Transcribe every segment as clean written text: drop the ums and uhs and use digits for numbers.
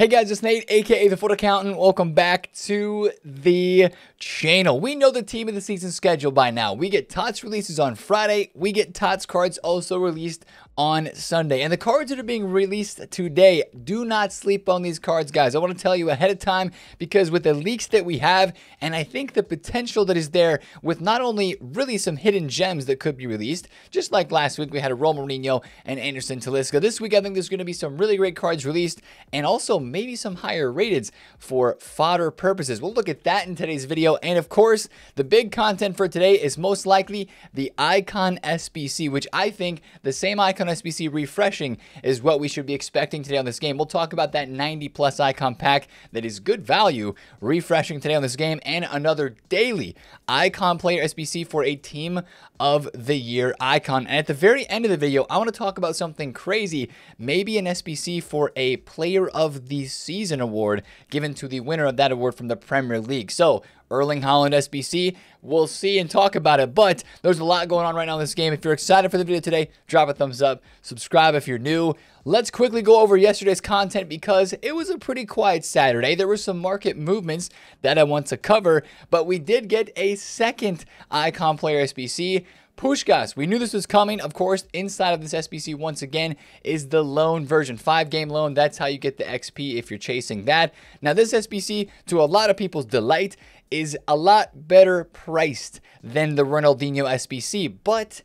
Hey guys, it's Nate, aka the Foot Accountant. Welcome back to the channel. We know the team of the season schedule by now. We get TOTS releases on Friday. We get TOTS cards also released on Sunday. And the cards that are being released today, do not sleep on these cards, guys. I want to tell you ahead of time because with the leaks that we have, and I think the potential that is there with not only really some hidden gems that could be released, just like last week we had a Romarinho and Anderson Taliska. This week I think there's going to be some really great cards released and also maybe some higher rateds for fodder purposes. We'll look at that in today's video. And of course, the big content for today is most likely the Icon SBC, which I think the same Icon SBC refreshing is what we should be expecting today on this game. We'll talk about that 90 plus icon pack that is good value refreshing today on this game, and another daily icon player SBC for a team of the year icon. And at the very end of the video, I want to talk about something crazy, maybe an SBC for a player of the season award given to the winner of that award from the Premier League. So Erling Haaland SBC, we'll see and talk about it, but there's a lot going on right now in this game. If you're excited for the video today, drop a thumbs up, subscribe if you're new. Let's quickly go over yesterday's content because it was a pretty quiet Saturday. There were some market movements that I want to cover, but we did get a second Icon Player SBC. Pushkas, we knew this was coming. Of course, inside of this SBC, once again, is the loan version. 5-game loan, that's how you get the XP if you're chasing that. Now, this SBC, to a lot of people's delight, is a lot better priced than the Ronaldinho SBC, but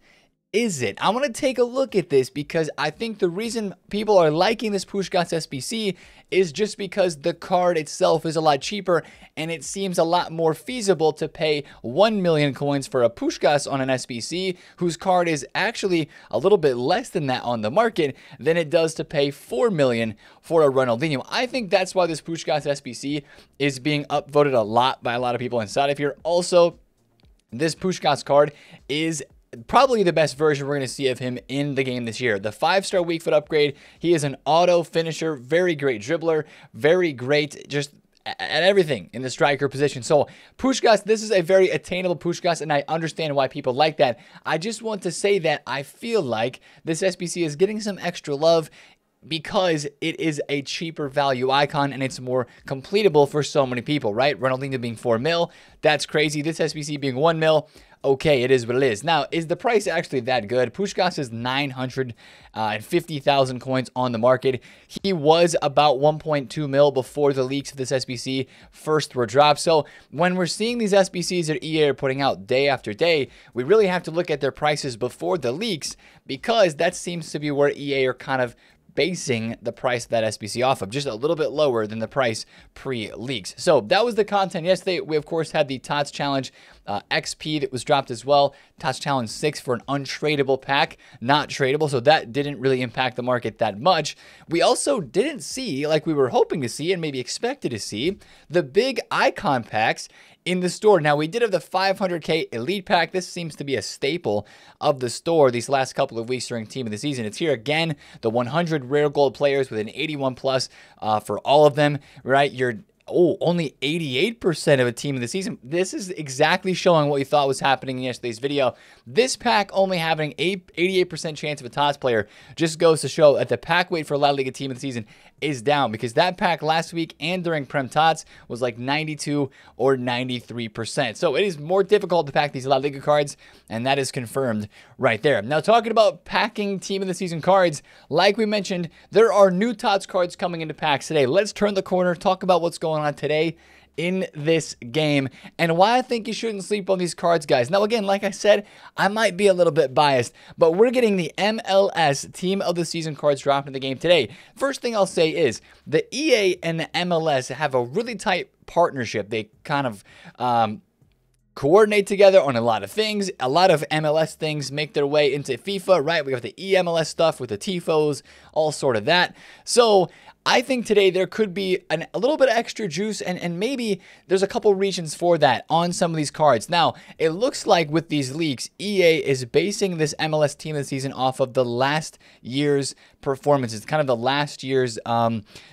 is it? I want to take a look at this because I think the reason people are liking this Pushkas SBC is just because the card itself is a lot cheaper and it seems a lot more feasible to pay 1 million coins for a Pushkas on an SBC whose card is actually a little bit less than that on the market than it does to pay 4 million for a Ronaldinho. I think that's why this Pushkas SBC is being upvoted a lot by a lot of people inside of here. Also, this Pushkas card is probably the best version we're going to see of him in the game this year. The 5-star weak foot upgrade. He is an auto finisher, very great dribbler, very great just at everything in the striker position. So Pushkas, this is a very attainable Pushkas, and I understand why people like that. I just want to say that I feel like this SBC is getting some extra love because it is a cheaper value icon and it's more completable for so many people, right? Ronaldinho being 4 mil, that's crazy. This SBC being 1 mil, okay, it is what it is. Now, is the price actually that good? Pushkas is 950,000 coins on the market. He was about 1.2 mil before the leaks of this SBC first were dropped. So when we're seeing these SBCs that EA are putting out day after day, we really have to look at their prices before the leaks because that seems to be where EA are kind of basing the price of that SBC off of, just a little bit lower than the price pre-leaks. So that was the content yesterday. We, of course, had the TOTS Challenge XP that was dropped as well. TOTS Challenge 6 for an untradeable pack, not tradable, so that didn't really impact the market that much. We also didn't see, like we were hoping to see and maybe expected to see, the big icon packs in the store. Now, we did have the 500k elite pack. This seems to be a staple of the store these last couple of weeks during team of the season. It's here again, the 100 rare gold players with an 81 plus for all of them, right? You're only 88% of a team of the season. This is exactly showing what we thought was happening in yesterday's video. This pack only having an 88% chance of a TOTS player just goes to show that the pack weight for La Liga team of the season is down, because that pack last week and during Prem TOTS was like 92 or 93%. So it is more difficult to pack these La Liga cards, and that is confirmed right there. Now, talking about packing team of the season cards, like we mentioned, there are new TOTS cards coming into packs today. Let's turn the corner, talk about what's going on today in this game and why I think you shouldn't sleep on these cards, guys. Now, again, like I said, I might be a little bit biased, but we're getting the MLS team of the season cards dropped in the game today. First thing I'll say is the EA and the MLS have a really tight partnership. They kind of coordinate together on a lot of things. A lot of MLS things make their way into FIFA, right? We got the EMLS stuff with the TIFOs, all sort of that. So I think today there could be a little bit of extra juice, and maybe there's a couple regions for that on some of these cards. Now, it looks like with these leaks, EA is basing this MLS team of the season off of the last year's performance. It's kind of the last year's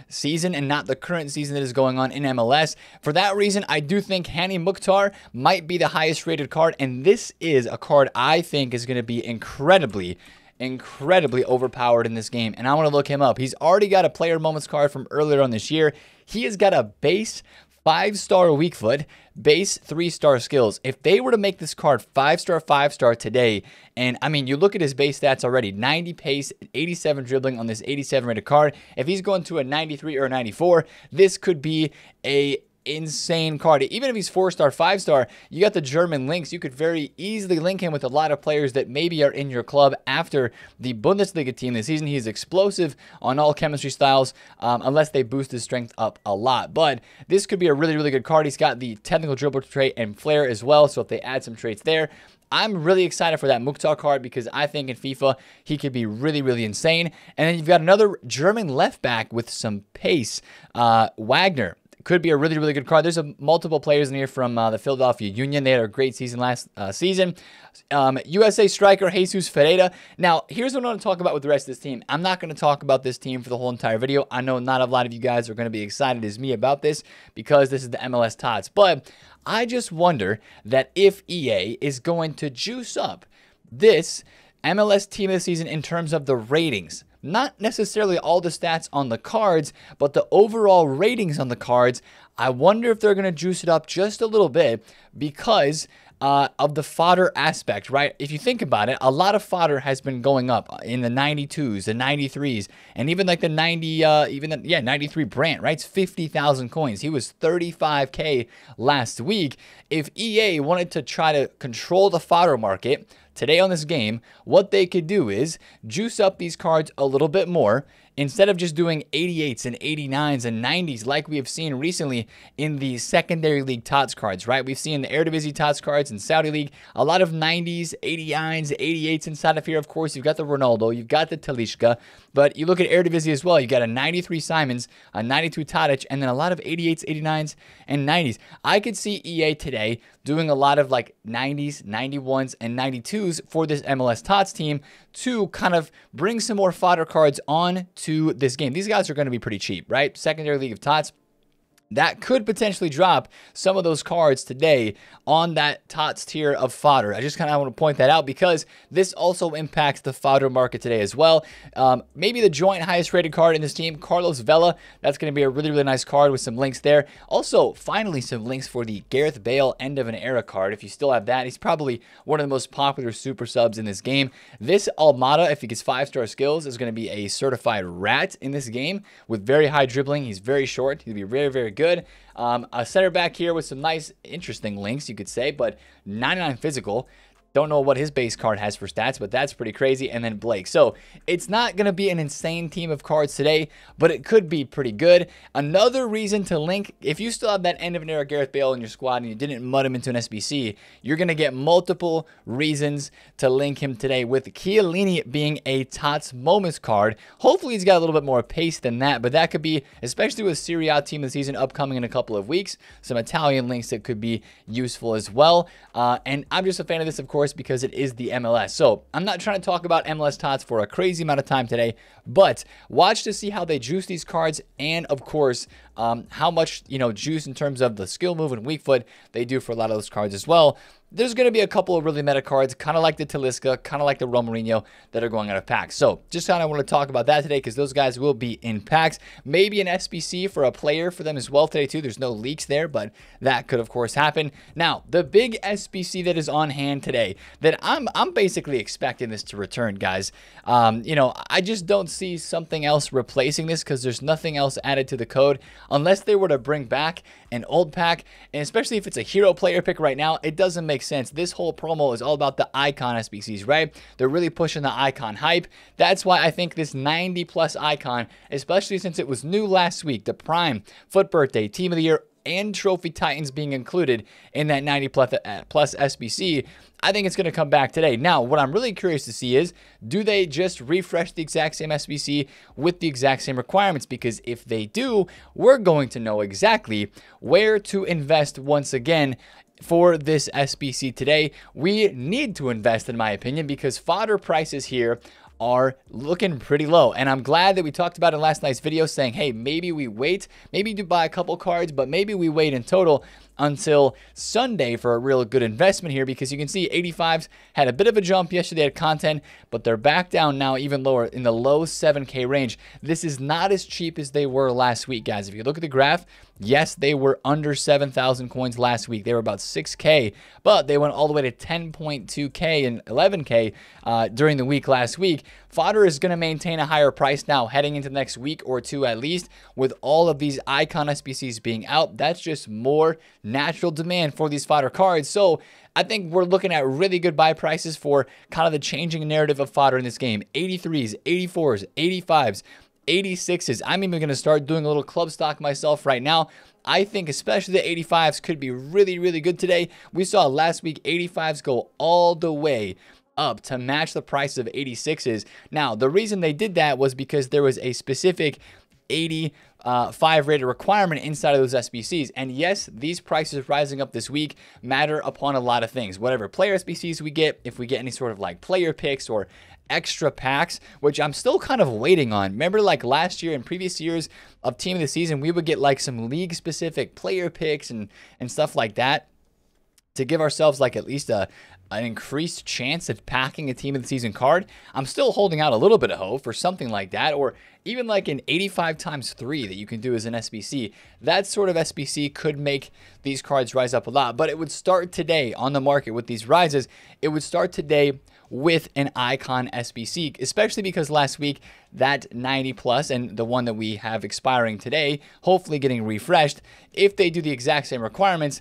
season and not the current season that is going on in MLS. For that reason, I do think Hany Mukhtar might be the highest rated card, and this is a card I think is going to be incredibly incredibly overpowered in this game, and I want to look him up. He's already got a player moments card from earlier on this year. He has got a base 5-star weak foot, base 3-star skills. If they were to make this card 5-star today, and I mean, you look at his base stats already, 90 pace, 87 dribbling on this 87 rated card. If he's going to a 93 or a 94, this could be a insane card. Even if he's 4-star, 5-star, you got the German links. You could very easily link him with a lot of players that maybe are in your club after the Bundesliga team this season. He's explosive on all chemistry styles, unless they boost his strength up a lot. But this could be a really, really good card. He's got the technical dribbler trait and flair as well. So if they add some traits there, I'm really excited for that Mukhtar card because I think in FIFA, he could be really, really insane. And then you've got another German left back with some pace, Wagner. Could be a really, really good card. There's multiple players in here from the Philadelphia Union. They had a great season last season. USA striker Jesus Ferreira. Now, here's what I want to talk about with the rest of this team. I'm not going to talk about this team for the whole entire video. I know not a lot of you guys are going to be excited as me about this because this is the MLS TOTS. But I just wonder that if EA is going to juice up this MLS team of the season in terms of the ratings. Not necessarily all the stats on the cards, but the overall ratings on the cards. I wonder if they're going to juice it up just a little bit because of the fodder aspect, right? If you think about it, a lot of fodder has been going up in the 92s, the 93s, and even like the 93 Brandt, right? It's 50,000 coins. He was 35K last week. If EA wanted to try to control the fodder market today on this game, what they could do is juice up these cards a little bit more. Instead of just doing 88s and 89s and 90s like we have seen recently in the secondary league TOTS cards, right? We've seen the Eredivisie TOTS cards in Saudi League, a lot of 90s, 89s, 88s inside of here. Of course, you've got the Ronaldo, you've got the Talisca, but you look at Eredivisie as well. You've got a 93 Simons, a 92 Tadic, and then a lot of 88s, 89s, and 90s. I could see EA today doing a lot of like 90s, 91s, and 92s for this MLS TOTS team to kind of bring some more fodder cards on to this game. These guys are going to be pretty cheap, right? Secondary League of TOTS. That could potentially drop some of those cards today on that TOTS tier of fodder. I just kind of want to point that out because this also impacts the fodder market today as well. Maybe the joint highest rated card in this team, Carlos Vela. That's going to be a really, really nice card with some links there. Also, finally, some links for the Gareth Bale end of an era card. If you still have that, he's probably one of the most popular super subs in this game. This Almada, if he gets 5-star skills, is going to be a certified rat in this game with very high dribbling. He's very short. He'll be very, very good. A center back here with some nice, interesting links, you could say, but 99 physical. Don't know what his base card has for stats, but that's pretty crazy. And then Blake. So it's not going to be an insane team of cards today, but it could be pretty good. Another reason to link, if you still have that end of an era Gareth Bale in your squad and you didn't mud him into an SBC, you're going to get multiple reasons to link him today with Chiellini being a TOTS Moments card. Hopefully he's got a little bit more pace than that, but that could be, especially with Serie A team this season upcoming in a couple of weeks, some Italian links that could be useful as well. And I'm just a fan of this, of course, because it is the MLS. So I'm not trying to talk about MLS TOTS for a crazy amount of time today, but watch to see how they juice these cards and, of course, how much, you know, juice in terms of the skill move and weak foot they do for a lot of those cards as well. There's going to be a couple of really meta cards, kind of like the Talisca, kind of like the Romarinho, that are going out of packs. So just kind of want to talk about that today because those guys will be in packs. Maybe an SBC for a player for them as well today too. There's no leaks there, but that could of course happen. Now, the big SBC that is on hand today that I'm basically expecting this to return, guys. You know, I just don't see something else replacing this because there's nothing else added to the code unless they were to bring back an old pack. And especially if it's a hero player pick right now, it doesn't make sense. This whole promo is all about the icon SBCs, right? They're really pushing the icon hype. That's why I think this 90 plus icon, especially since it was new last week, the Prime, Foot Birthday, Team of the Year, and Trophy Titans being included in that 90 plus SBC, I think it's going to come back today. Now, what I'm really curious to see is, do they just refresh the exact same SBC with the exact same requirements? Because if they do, we're going to know exactly where to invest once again for this SBC today. We need to invest, in my opinion, because fodder prices here are looking pretty low. And I'm glad that we talked about in last night's video saying, hey, maybe we wait, maybe you buy a couple cards, but maybe we wait in total until Sunday for a real good investment here, because you can see 85s had a bit of a jump yesterday at content, but they're back down now even lower in the low 7K range. This is not as cheap as they were last week, guys. If you look at the graph, yes, they were under 7,000 coins last week. They were about 6K, but they went all the way to 10.2K and 11K during the week last week. Fodder is going to maintain a higher price now heading into the next week or two at least, with all of these icon SBCs being out. That's just more natural demand for these fodder cards. So I think we're looking at really good buy prices for kind of the changing narrative of fodder in this game. 83s, 84s, 85s, 86s. I'm even going to start doing a little club stock myself right now. I think especially the 85s could be really, really good today. We saw last week 85s go all the way up to match the price of 86s. Now, the reason they did that was because there was a specific 85 rated requirement inside of those SBCs. And yes, these prices rising up this week matter upon a lot of things. Whatever player SBCs we get, if we get any sort of like player picks or extra packs, which I'm still kind of waiting on. Remember like last year and previous years of Team of the Season, we would get like some league specific player picks and stuff like that to give ourselves like at least an increased chance at packing a Team of the Season card. I'm still holding out a little bit of hope for something like that, or even like an 85 times 3 that you can do as an SBC. That sort of SBC could make these cards rise up a lot, but it would start today on the market with these rises. It would start today with an icon SBC, especially because last week that 90 plus and the one that we have expiring today, hopefully getting refreshed, if they do the exact same requirements,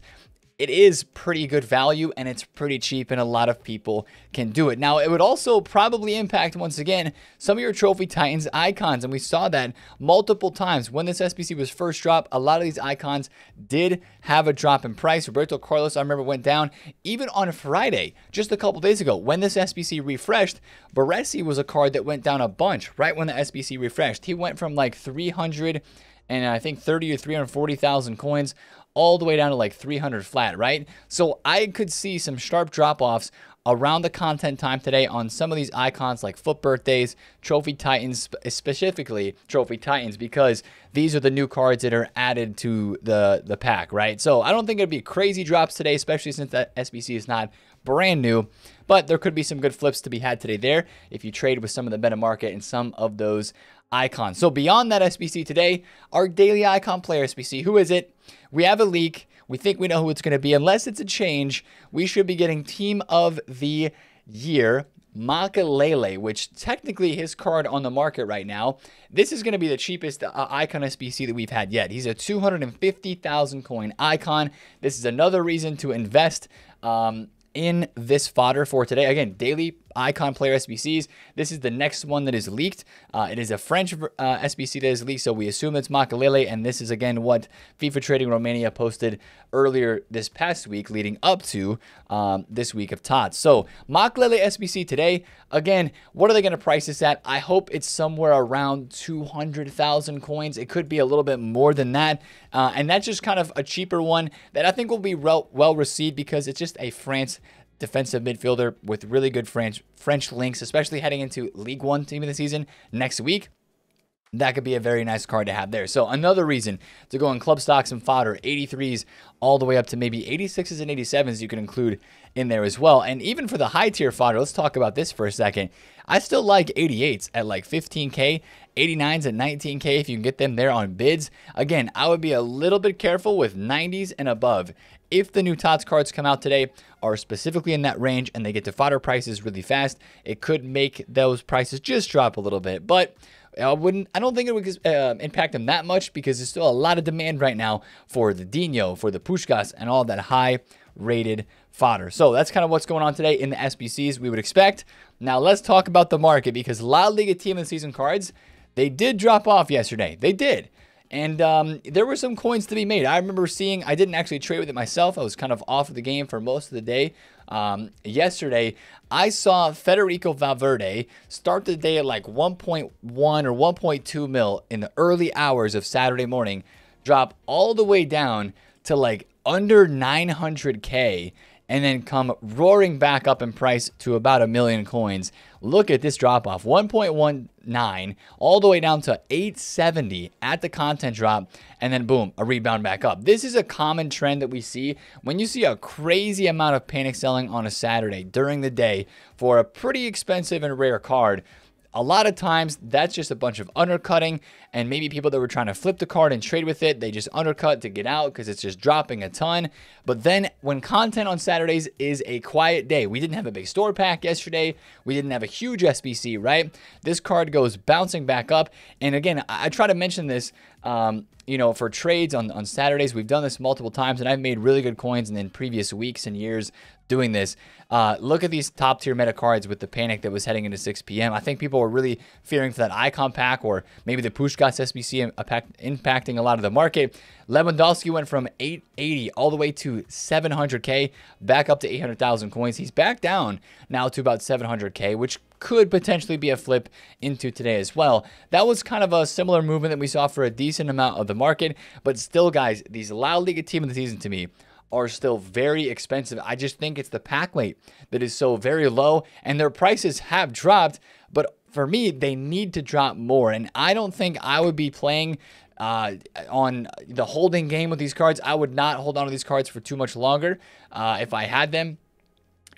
it is pretty good value and it's pretty cheap and a lot of people can do it. Now, it would also probably impact, once again, some of your Trophy Titans icons. And we saw that multiple times when this SBC was first dropped. A lot of these icons did have a drop in price. Roberto Carlos, I remember, went down even on Friday, just a couple days ago. When this SBC refreshed, Baresi was a card that went down a bunch right when the SBC refreshed. He went from like 300 and I think 30 or 340,000 coins all the way down to like 300 flat, right? So I could see some sharp drop-offs around the content time today on some of these icons like Foot Birthdays, Trophy Titans, specifically Trophy Titans, because these are the new cards that are added to the pack, right? So I don't think it'd be crazy drops today, especially since that SBC is not brand new, but there could be some good flips to be had today there if you trade with some of the meta market and some of those icons. So beyond that SBC today, our daily icon player SBC, who is it? We have a leak. We think we know who it's going to be. Unless it's a change, we should be getting Team of the Year, Makalele, which technically his card on the market right now, this is going to be the cheapest icon SBC that we've had yet. He's a 250,000 coin icon. This is another reason to invest in this fodder for today. Again, daily icon player SBCs. This is the next one that is leaked. It is a French SBC that is leaked, so we assume it's Makalele, and this is again what FIFA Trading Romania posted earlier this past week leading up to this week of TOTS. So Makalele SBC today, again, what are they going to price this at? I hope it's somewhere around 200,000 coins. It could be a little bit more than that, and that's just kind of a cheaper one that I think will be well received because it's just a France defensive midfielder with really good French links, especially heading into League One Team of the Season next week. That could be a very nice card to have there. So another reason to go in club stocks and fodder, 83s all the way up to maybe 86s and 87s you can include in there as well. And even for the high tier fodder, let's talk about this for a second. I still like 88s at like 15K, 89s at 19K if you can get them there on bids. Again, I would be a little bit careful with 90s and above. If the new TOTS cards come out today are specifically in that range and they get to fodder prices really fast, it could make those prices just drop a little bit. But I don't think it would impact them that much because there's still a lot of demand right now for the Dino, for the Pushkas, and all that high-rated fodder. So that's kind of what's going on today in the SBCs we would expect. Now let's talk about the market because La Liga Team of the Season cards, they did drop off yesterday. They did. And there were some coins to be made. I remember seeing, I didn't actually trade with it myself. I was kind of off of the game for most of the day. Yesterday, I saw Federico Valverde start the day at like 1.1 or 1.2 mil in the early hours of Saturday morning, drop all the way down to like under 900K and then come roaring back up in price to about 1 million coins. Look at this drop off, 1.19 all the way down to 870 at the content drop, and then boom, a rebound back up. This is a common trend that we see when you see a crazy amount of panic selling on a Saturday during the day for a pretty expensive and rare card. A lot of times that's just a bunch of undercutting, and maybe people that were trying to flip the card and trade with it, they just undercut to get out because it's just dropping a ton. But then when content on Saturdays is a quiet day, we didn't have a big store pack yesterday, we didn't have a huge SBC, right? This card goes bouncing back up. And again, I try to mention this, you know, for trades on Saturdays. We've done this multiple times, and I've made really good coins in previous weeks and years doing this. Look at these top tier meta cards with the panic that was heading into 6 p.m. I think people were really fearing for that icon pack, or maybe the Pushkas SBC impacting a lot of the market. Lewandowski went from 880 all the way to 700K, back up to 800,000 coins. He's back down now to about 700K, which could potentially be a flip into today as well. That was kind of a similar movement that we saw for a decent amount of the market. But still, guys, these La Liga team of the season to me are still very expensive. I just think it's the pack weight that is so very low, and their prices have dropped, but for me, they need to drop more. And I don't think I would be playing on the holding game with these cards. I would not hold on to these cards for too much longer if I had them.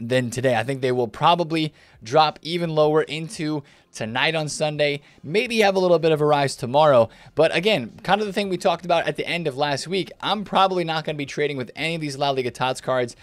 Then today, I think they will probably drop even lower into tonight on Sunday, maybe have a little bit of a rise tomorrow. But again, kind of the thing we talked about at the end of last week, I'm probably not going to be trading with any of these La Liga TOTS cards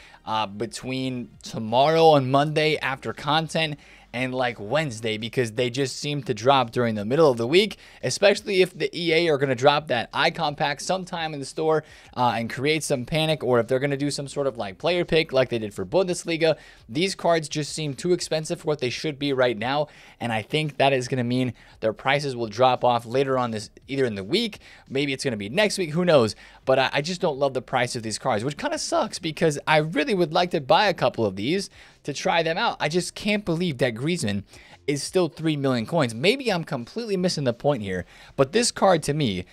between tomorrow and Monday after content and like Wednesday, because they just seem to drop during the middle of the week, especially if the EA are going to drop that icon pack sometime in the store and create some panic, or if they're going to do some sort of like player pick like they did for Bundesliga. These cards just seem too expensive for what they should be right now, and I think that is going to mean their prices will drop off later on this, either in the week, maybe it's going to be next week, who knows. But I just don't love the price of these cards, which kind of sucks because I really would like to buy a couple of these to try them out. I just can't believe that Griezmann is still 3 million coins. Maybe I'm completely missing the point here, but this card to me,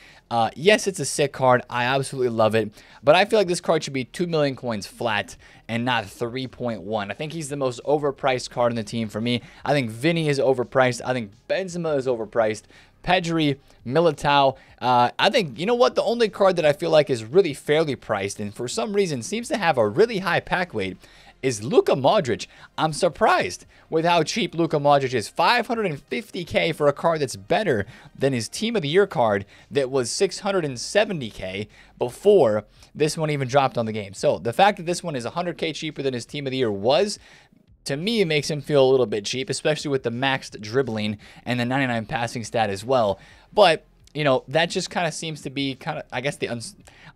yes, it's a sick card. I absolutely love it, but I feel like this card should be 2 million coins flat and not 3.1. I think he's the most overpriced card in the team for me. I think Vinny is overpriced. I think Benzema is overpriced. Pedri, Militao. I think, you know what, the only card that I feel like is really fairly priced and for some reason seems to have a really high pack weight is Luka Modric. I'm surprised with how cheap Luka Modric is. 550K for a card that's better than his Team of the Year card that was 670K before this one even dropped on the game. So the fact that this one is 100K cheaper than his Team of the Year was, to me, it makes him feel a little bit cheap, especially with the maxed dribbling and the 99 passing stat as well. But, you know, that just kind of seems to be kind of, I guess, the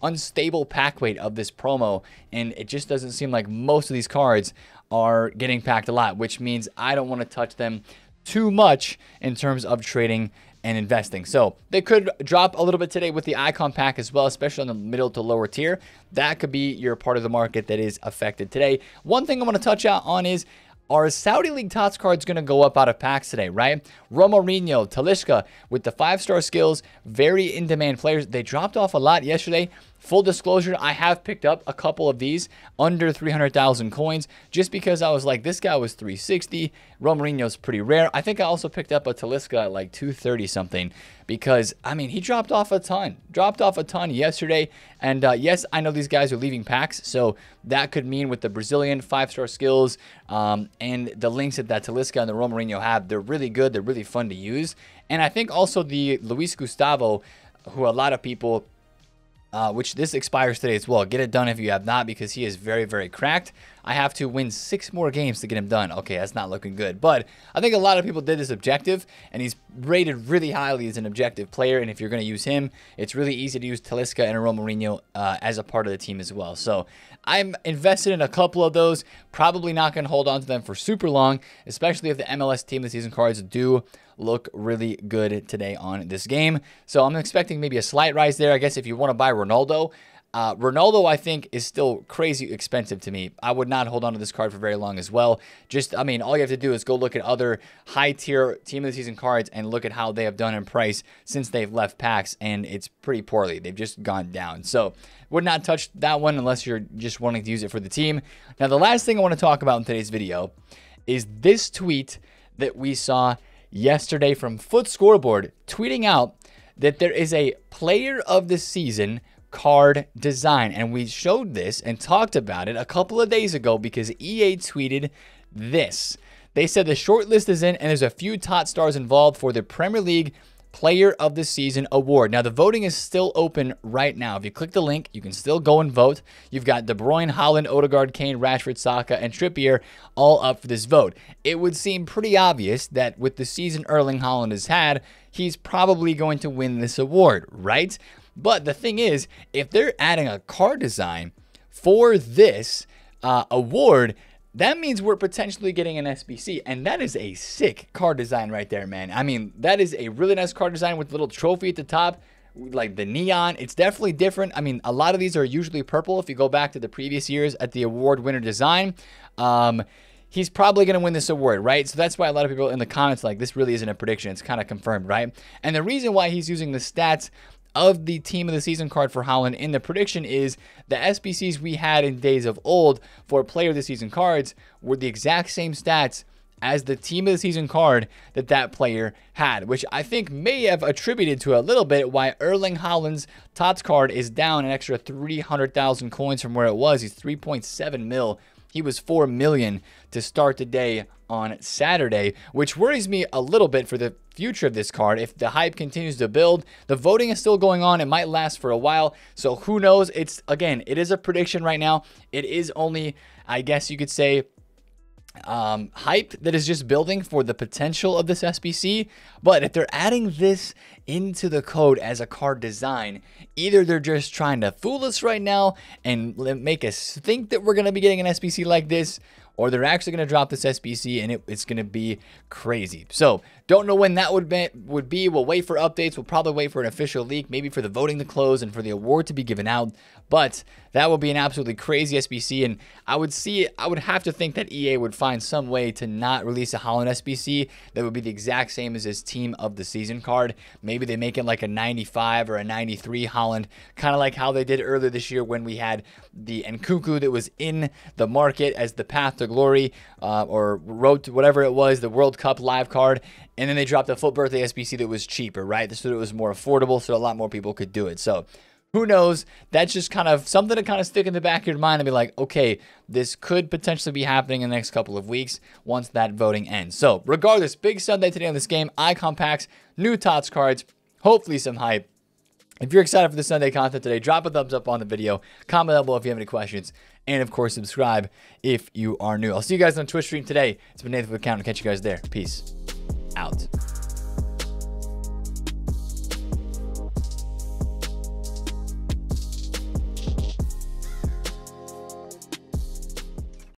unstable pack weight of this promo. And it just doesn't seem like most of these cards are getting packed a lot, which means I don't want to touch them too much in terms of trading and investing. So they could drop a little bit today with the icon pack as well, especially on the middle to lower tier. That could be your part of the market that is affected today. One thing I want to touch out on is, are Saudi League TOTS cards going to go up out of packs today, right? Romarinho, Taliska with the 5-star skills, very in-demand players. They dropped off a lot yesterday. Full disclosure, I have picked up a couple of these under 300,000 coins just because I was like, this guy was 360. Romarinho's pretty rare. I think I also picked up a Talisca at like 230 something because, I mean, he dropped off a ton. Dropped off a ton yesterday. And yes, I know these guys are leaving packs, so that could mean with the Brazilian 5-star skills and the links that Talisca and the Romarinho have, they're really good. They're really fun to use. And I think also the Luis Gustavo, who a lot of people... which this expires today as well. Get it done if you have not, because he is very, very cracked. I have to win 6 more games to get him done. Okay, that's not looking good. But I think a lot of people did this objective, and he's rated really highly as an objective player. And if you're going to use him, it's really easy to use Talisca and Romarinho as a part of the team as well. So I'm invested in a couple of those. Probably not going to hold on to them for super long, especially if the MLS team of the season cards do look really good today on this game. So I'm expecting maybe a slight rise there. I guess if you want to buy Ronaldo, Ronaldo, I think, is still crazy expensive to me. I would not hold on to this card for very long as well. Just, I mean, all you have to do is go look at other high-tier Team of the Season cards and look at how they have done in price since they've left packs, and it's pretty poorly. They've just gone down. So, would not touch that one unless you're just wanting to use it for the team. Now, the last thing I want to talk about in today's video is this tweet that we saw yesterday from Foot Scoreboard tweeting out that there is a Player of the Season card design, and we showed this and talked about it a couple of days ago because EA tweeted this. They said the short list is in and there's a few TOTS stars involved for the Premier League Player of the Season award. Now the voting is still open right now. If you click the link, you can still go and vote. You've got De Bruyne, Haaland, Odegaard, Kane, Rashford, Saka, and Trippier all up for this vote. It would seem pretty obvious that with the season Erling Haaland has had, he's probably going to win this award, right? But the thing is, if they're adding a card design for this award, that means we're potentially getting an SBC, and that is a sick card design right there, man. I mean, that is a really nice card design with a little trophy at the top, like the neon. It's definitely different. I mean, a lot of these are usually purple if you go back to the previous years at the award winner design. He's probably going to win this award, right? So that's why a lot of people in the comments like, this really isn't a prediction. It's kind of confirmed, right? And the reason why he's using the stats of the Team of the Season card for Haaland in the prediction is the SBCs we had in days of old for Player of the Season cards were the exact same stats as the Team of the Season card that that player had, which I think may have attributed to a little bit why Erling Haaland's TOTS card is down an extra 300,000 coins from where it was. He's 3.7 mil. He was 4 million to start the day on Saturday, which worries me a little bit for the future of this card. If the hype continues to build, the voting is still going on. It might last for a while. So who knows? It's, again, it is a prediction right now. It is only, I guess you could say, hype that is just building for the potential of this SBC. But if they're adding this into the code as a card design, either they're just trying to fool us right now and make us think that we're going to be getting an SBC like this, or they're actually going to drop this SBC and it's going to be crazy. So don't know when that would be. We'll wait for updates. We'll probably wait for an official leak, maybe for the voting to close and for the award to be given out. But that would be an absolutely crazy SBC. And I would have to think that EA would find some way to not release a Haaland SBC that would be the exact same as his Team of the Season card. Maybe they make it like a 95 or a 93 Haaland, kind of like how they did earlier this year when we had the Nkunku that was in the market as the path to glory or road to whatever it was, the World Cup live card, and then they dropped a Foot Birthday SBC that was cheaper, right? So it was more affordable, so a lot more people could do it. So who knows? That's just kind of something to kind of stick in the back of your mind and be like, okay, this could potentially be happening in the next couple of weeks once that voting ends. So regardless, big Sunday today on this game, icon packs, new TOTS cards, hopefully some hype. If you're excited for the Sunday content today, drop a thumbs up on the video, comment down below if you have any questions, and of course, subscribe if you are new. I'll see you guys on Twitch stream today. It's been Nate, the Foot Accountant. Catch you guys there. Peace out.